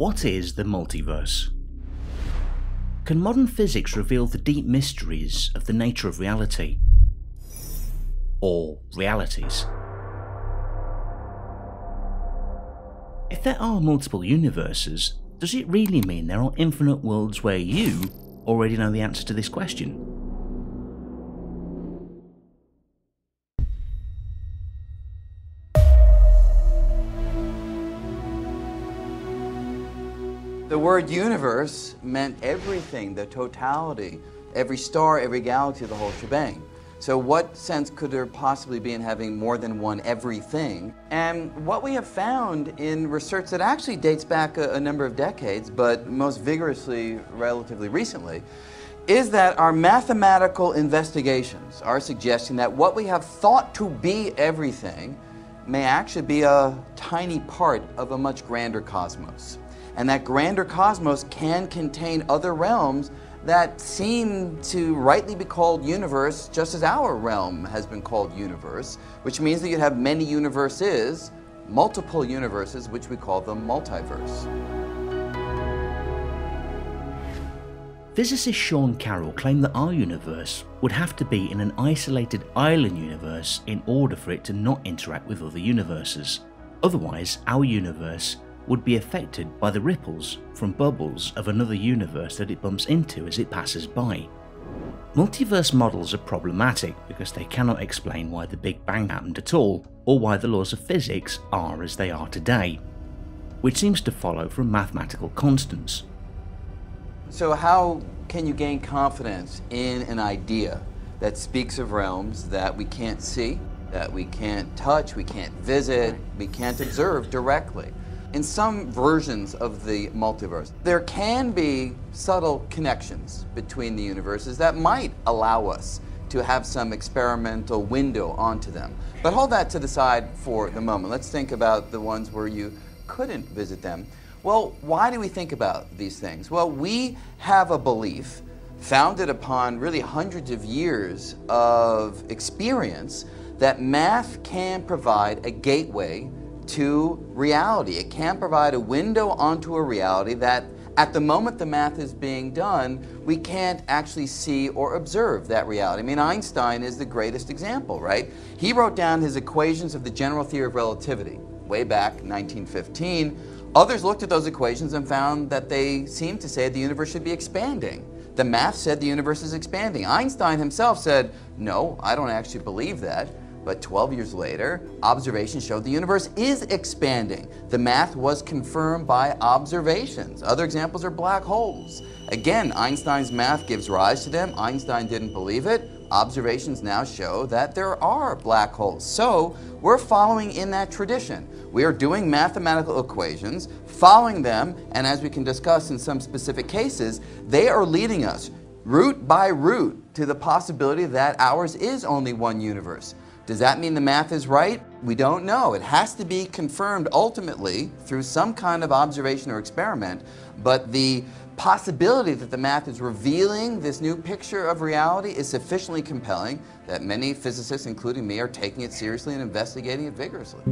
What is the multiverse? Can modern physics reveal the deep mysteries of the nature of reality? Or realities? If there are multiple universes, does it really mean there are infinite worlds where you already know the answer to this question? The word universe meant everything, the totality, every star, every galaxy, the whole shebang. So what sense could there possibly be in having more than one everything? And what we have found in research that actually dates back a number of decades, but most vigorously relatively recently, is that our mathematical investigations are suggesting that what we have thought to be everything may actually be a tiny part of a much grander cosmos. And that grander cosmos can contain other realms that seem to rightly be called universe, just as our realm has been called universe, which means that you have many universes, multiple universes, which we call the multiverse. Physicist Sean Carroll claimed that our universe would have to be in an isolated island universe in order for it to not interact with other universes. Otherwise, our universe would be affected by the ripples from bubbles of another universe that it bumps into as it passes by. Multiverse models are problematic because they cannot explain why the Big Bang happened at all, or why the laws of physics are as they are today, which seems to follow from mathematical constants. So how can you gain confidence in an idea that speaks of realms that we can't see, that we can't touch, we can't visit, we can't observe directly? In some versions of the multiverse, there can be subtle connections between the universes that might allow us to have some experimental window onto them. But hold that to the side for the moment. Let's think about the ones where you couldn't visit them. Well, why do we think about these things? Well, we have a belief founded upon really hundreds of years of experience that math can provide a gateway to reality. It can provide a window onto a reality that at the moment the math is being done, we can't actually see or observe that reality. I mean, Einstein is the greatest example, right? He wrote down his equations of the general theory of relativity way back 1915. Others looked at those equations and found that they seemed to say the universe should be expanding. The math said the universe is expanding. Einstein himself said, no, I don't actually believe that. But 12 years later, observations showed the universe is expanding. The math was confirmed by observations. Other examples are black holes. Again, Einstein's math gives rise to them. Einstein didn't believe it. Observations now show that there are black holes. So we're following in that tradition. We are doing mathematical equations, following them, and as we can discuss in some specific cases, they are leading us root by root to the possibility that ours is only one universe. Does that mean the math is right? We don't know. It has to be confirmed ultimately through some kind of observation or experiment, but the possibility that the math is revealing this new picture of reality is sufficiently compelling that many physicists, including me, are taking it seriously and investigating it vigorously.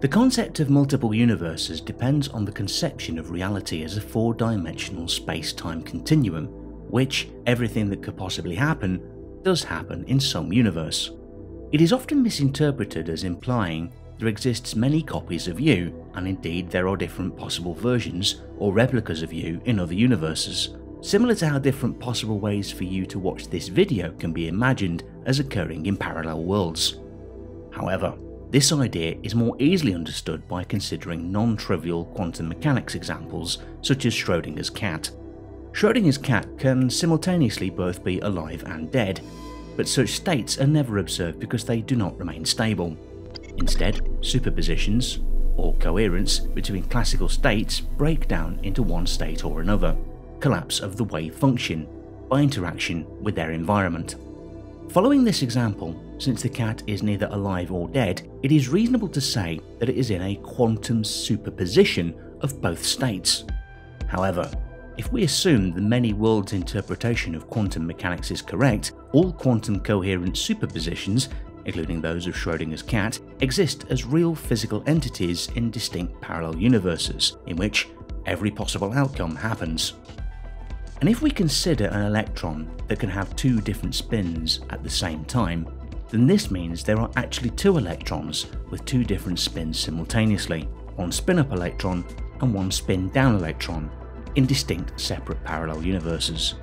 The concept of multiple universes depends on the conception of reality as a four-dimensional space-time continuum, which everything that could possibly happen does happen in some universe. It is often misinterpreted as implying there exists many copies of you, and indeed there are different possible versions or replicas of you in other universes, similar to how different possible ways for you to watch this video can be imagined as occurring in parallel worlds. However, this idea is more easily understood by considering non-trivial quantum mechanics examples such as Schrödinger's cat. Schrödinger's cat can simultaneously both be alive and dead, but such states are never observed because they do not remain stable. Instead, superpositions, or coherence, between classical states break down into one state or another, collapse of the wave function, by interaction with their environment. Following this example, since the cat is neither alive or dead, it is reasonable to say that it is in a quantum superposition of both states. However, if we assume the many worlds interpretation of quantum mechanics is correct, all quantum coherent superpositions, including those of Schrödinger's cat, exist as real physical entities in distinct parallel universes, in which every possible outcome happens. And if we consider an electron that can have two different spins at the same time, then this means there are actually two electrons with two different spins simultaneously, one spin-up electron and one spin-down electron, in distinct separate parallel universes.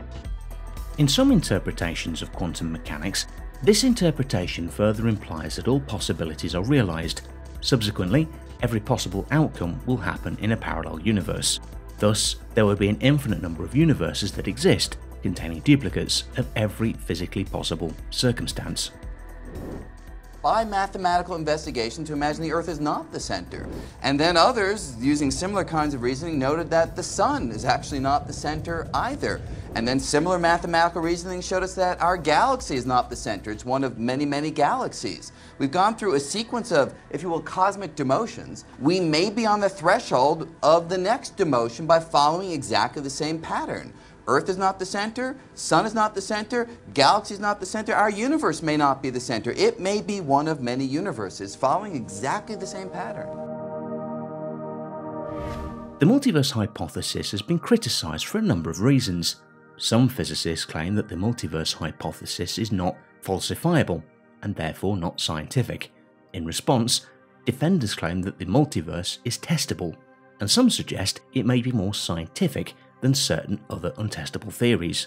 In some interpretations of quantum mechanics, this interpretation further implies that all possibilities are realized. Subsequently, every possible outcome will happen in a parallel universe. Thus, there will be an infinite number of universes that exist, containing duplicates of every physically possible circumstance. By mathematical investigation to imagine the Earth is not the center. And then others, using similar kinds of reasoning, noted that the Sun is actually not the center either. And then similar mathematical reasoning showed us that our galaxy is not the center. It's one of many, many galaxies. We've gone through a sequence of, if you will, cosmic demotions. We may be on the threshold of the next demotion by following exactly the same pattern. Earth is not the center, Sun is not the center, galaxy is not the center, our universe may not be the center. It may be one of many universes following exactly the same pattern. The multiverse hypothesis has been criticized for a number of reasons. Some physicists claim that the multiverse hypothesis is not falsifiable and therefore not scientific. In response, defenders claim that the multiverse is testable, and some suggest it may be more scientific than certain other untestable theories.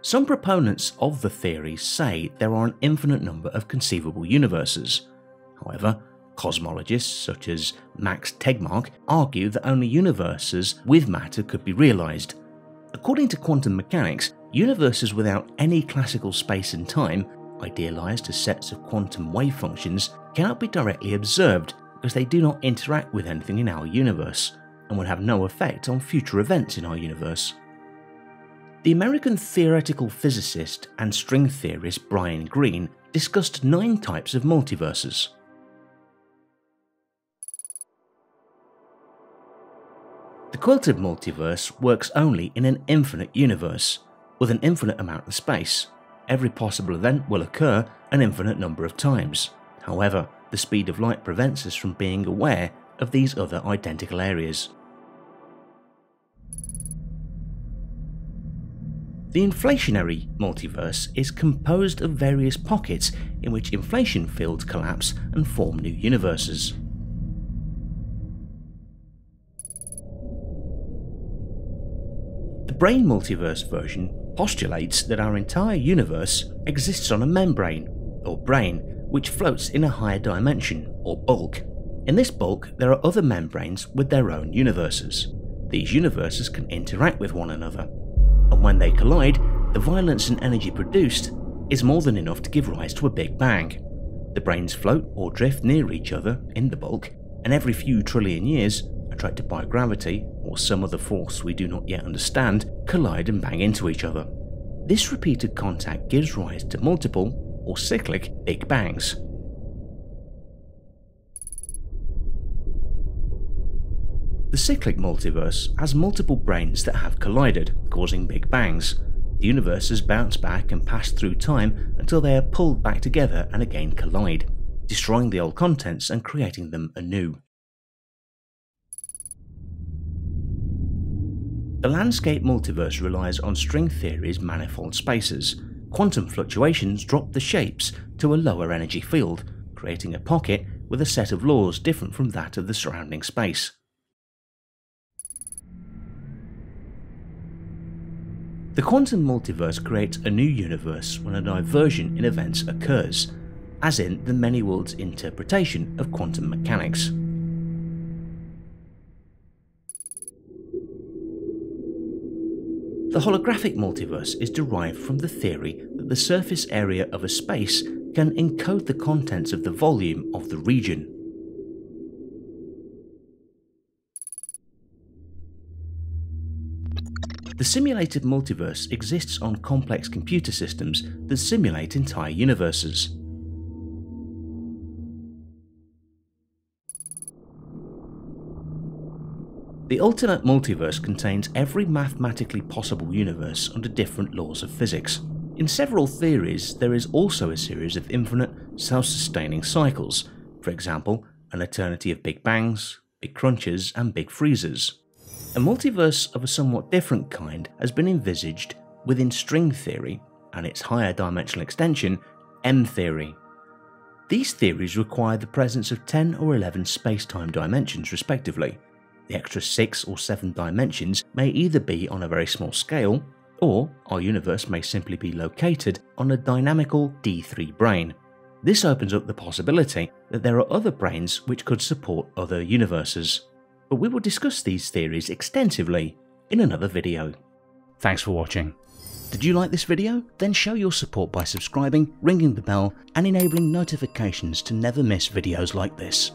Some proponents of the theory say there are an infinite number of conceivable universes. However, cosmologists such as Max Tegmark argue that only universes with matter could be realized. According to quantum mechanics, universes without any classical space and time, idealized as sets of quantum wave functions, cannot be directly observed because they do not interact with anything in our universe, and would have no effect on future events in our universe. The American theoretical physicist and string theorist Brian Greene discussed 9 types of multiverses. The quilted multiverse works only in an infinite universe, with an infinite amount of space. Every possible event will occur an infinite number of times. However, the speed of light prevents us from being aware of these other identical areas. The inflationary multiverse is composed of various pockets in which inflation fields collapse and form new universes. The brain multiverse version postulates that our entire universe exists on a membrane, or brain, which floats in a higher dimension, or bulk. In this bulk, there are other membranes with their own universes. These universes can interact with one another, and when they collide, the violence and energy produced is more than enough to give rise to a big bang. The brains float or drift near each other in the bulk, and every few trillion years, attracted by gravity or some other force we do not yet understand, collide and bang into each other. This repeated contact gives rise to multiple or cyclic big bangs. The cyclic multiverse has multiple brains that have collided, causing big bangs. The universes bounce back and pass through time until they are pulled back together and again collide, destroying the old contents and creating them anew. The landscape multiverse relies on string theory's manifold spaces. Quantum fluctuations drop the shapes to a lower energy field, creating a pocket with a set of laws different from that of the surrounding space. The quantum multiverse creates a new universe when a diversion in events occurs, as in the many worlds interpretation of quantum mechanics. The holographic multiverse is derived from the theory that the surface area of a space can encode the contents of the volume of the region. The simulated multiverse exists on complex computer systems that simulate entire universes. The alternate multiverse contains every mathematically possible universe under different laws of physics. In several theories, there is also a series of infinite, self-sustaining cycles, for example, an eternity of Big Bangs, Big Crunches, and Big Freezes. A multiverse of a somewhat different kind has been envisaged within string theory and its higher dimensional extension, M-theory. These theories require the presence of 10 or 11 space-time dimensions respectively. The extra 6 or 7 dimensions may either be on a very small scale, or our universe may simply be located on a dynamical D3 brain. This opens up the possibility that there are other brains which could support other universes. But we will discuss these theories extensively in another video. Thanks for watching. Did you like this video? Then show your support by subscribing, ringing the bell, and enabling notifications to never miss videos like this.